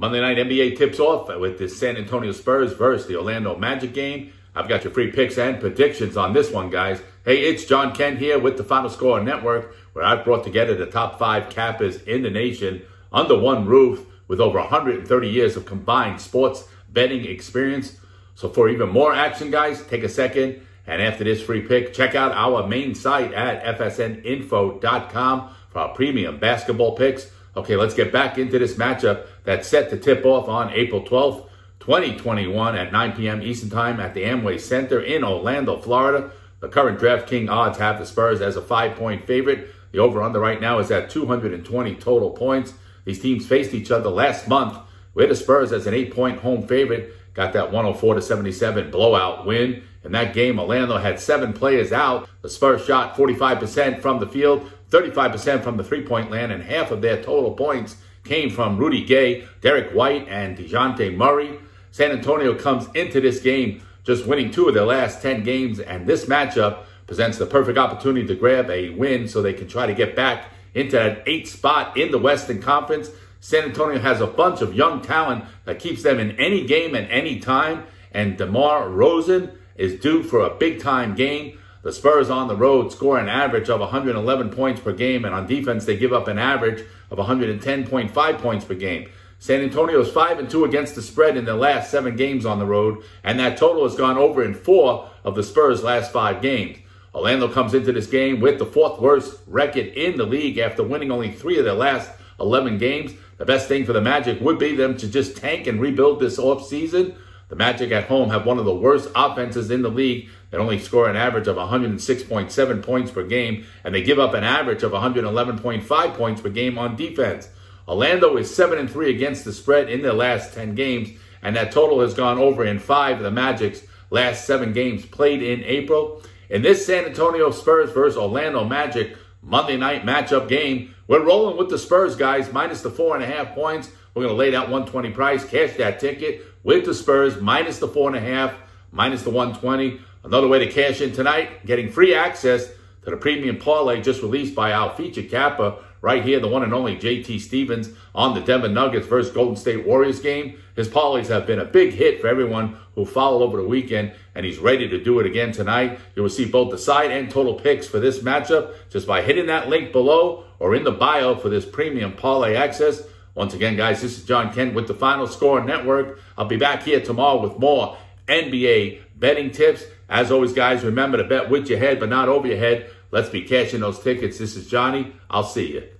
Monday night NBA tips off with the San Antonio Spurs versus the Orlando Magic game. I've got your free picks and predictions on this one, guys. Hey, it's John Ken here with the Final Score Network, where I've brought together the top 5 cappers in the nation under one roof with over 130 years of combined sports betting experience. So for even more action, guys, take a second. And after this free pick, check out our main site at fsninfo.com for our premium basketball picks. Okay, let's get back into this matchup that's set to tip off on April 12th, 2021 at 9 p.m. Eastern Time at the Amway Center in Orlando, Florida. The current DraftKings odds have the Spurs as a 5-point favorite. The over-under right now is at 220 total points. These teams faced each other last month with the Spurs as an 8-point home favorite. Got that 104-77 blowout win. In that game, Orlando had 7 players out. The Spurs shot 45% from the field, 35% from the three-point land, and half of their total points came from Rudy Gay, Derek White, and DeJounte Murray. San Antonio comes into this game just winning 2 of their last 10 games, and this matchup presents the perfect opportunity to grab a win so they can try to get back into that 8th spot in the Western Conference. San Antonio has a bunch of young talent that keeps them in any game at any time, and DeMar DeRozan is due for a big-time game. The Spurs on the road score an average of 111 points per game, and on defense they give up an average of 110.5 points per game. San Antonio is 5-2 against the spread in their last 7 games on the road, and that total has gone over in 4 of the Spurs' last 5 games. Orlando comes into this game with the 4th worst record in the league after winning only 3 of their last 11 games. The best thing for the Magic would be them to just tank and rebuild this offseason. The Magic at home have one of the worst offenses in the league that only score an average of 106.7 points per game, and they give up an average of 111.5 points per game on defense. Orlando is 7-3 against the spread in their last 10 games, and that total has gone over in 5 of the Magic's last 7 games played in April. In this San Antonio Spurs versus Orlando Magic Monday night matchup game, we're rolling with the Spurs, guys, minus the 4.5 points. We're going to lay that 120 price, cash that ticket with the Spurs, minus the 4.5, minus the 120. Another way to cash in tonight, getting free access to the premium parlay just released by our featured capper right here, the one and only J.T. Stevens on the Denver Nuggets versus Golden State Warriors game. His parlays have been a big hit for everyone who followed over the weekend, and he's ready to do it again tonight. You'll receive both the side and total picks for this matchup just by hitting that link below or in the bio for this premium parlay access. Once again, guys, this is John Ken with the Final Score Network. I'll be back here tomorrow with more NBA betting tips. As always, guys, remember to bet with your head but not over your head. Let's be cashing those tickets. This is Johnny. I'll see you.